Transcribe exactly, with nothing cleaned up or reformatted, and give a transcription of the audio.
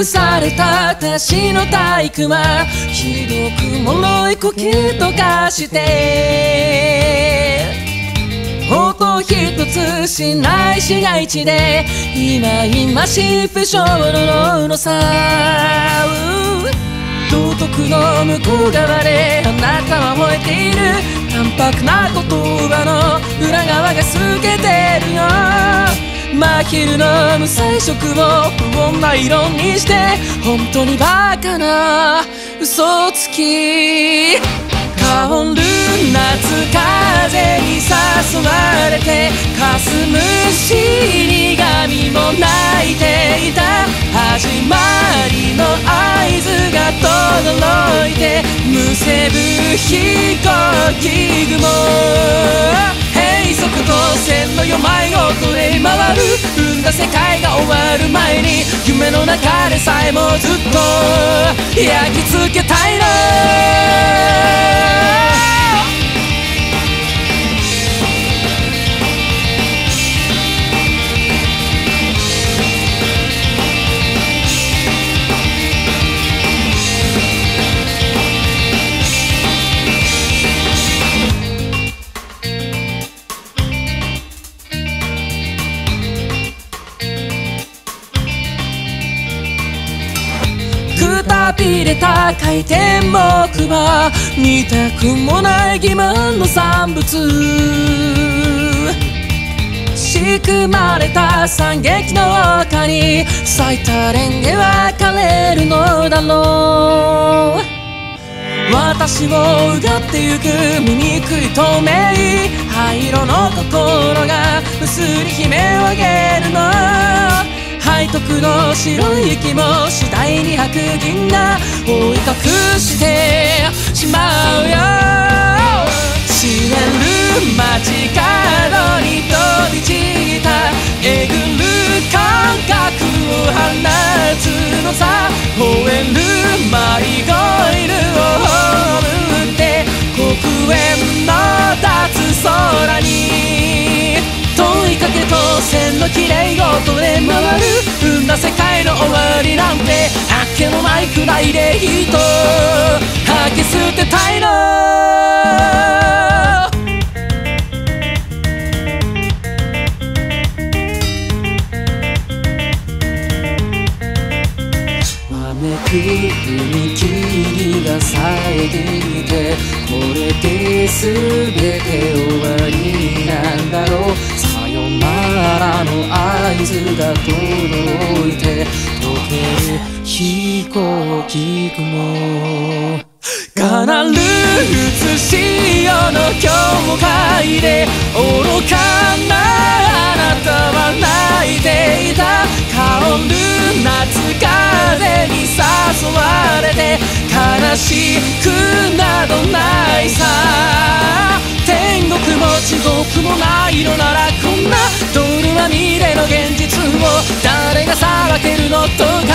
崩された私の体育はひどく脆い呼吸と化して音一つしない市街地で今々しい不祥ののさ道徳の向こう側であなたは燃えている淡白な言葉の裏側が透けてるよ真昼の無彩色を不穏な色にして本当にバカな嘘つき香る夏風に誘われて霞む死神も泣いていた始まりの合図が轟いてむせぶ飛行機雲閉塞と線の夜前を取り回る生んだ世界が終わる前に夢の中でさえもずっと焼き付けたいの入れた回転木馬見たくもない欺瞞の産物仕組まれた惨劇の丘に咲いたレンゲは枯れるのだろう私をうがってゆく醜い透明灰色の心が薄に悲鳴を上げるの背徳の白い息も次第に白銀が覆い隠してしまうよ知れる街角に飛び散ったえぐる感覚を放つのさ吠えるマリゴイルを葬って黒煙の立つ空に追いかけと線の綺麗を取れ回る生んだ世界の終わりなんてあっけのないくらいでいいと吐き捨てたいの踏切が裂いていてこれで全て終わりなんだろうさよならの合図が届いて溶ける飛行機雲かなる写しよの境界で愚かなあなたは泣いていた香る夏風に誘われて悲しくなどないさ天国も地獄もないのならこんな泥まみれの現実を誰がさばけるのと